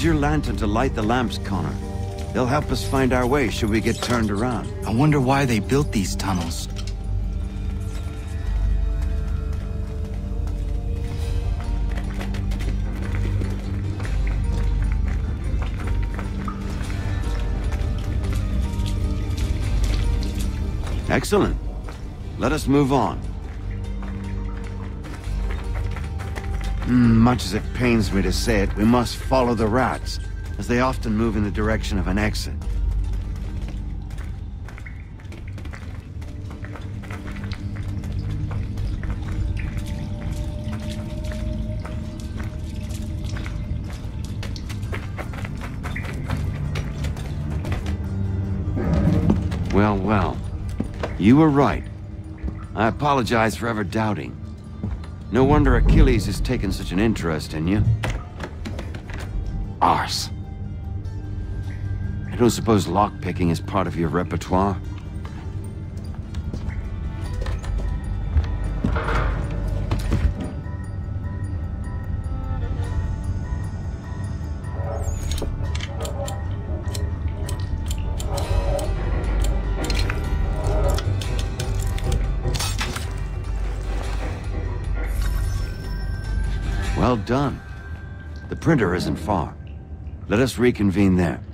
Use your lantern to light the lamps, Connor. They'll help us find our way should we get turned around. I wonder why they built these tunnels. Excellent. Let us move on. Much as it pains me to say it, we must follow the rats, as they often move in the direction of an exit. Well, well. You were right. I apologize for ever doubting. No wonder Achilles has taken such an interest in you. Ars. I don't suppose lockpicking is part of your repertoire? Well done. The printer isn't far. Let us reconvene there.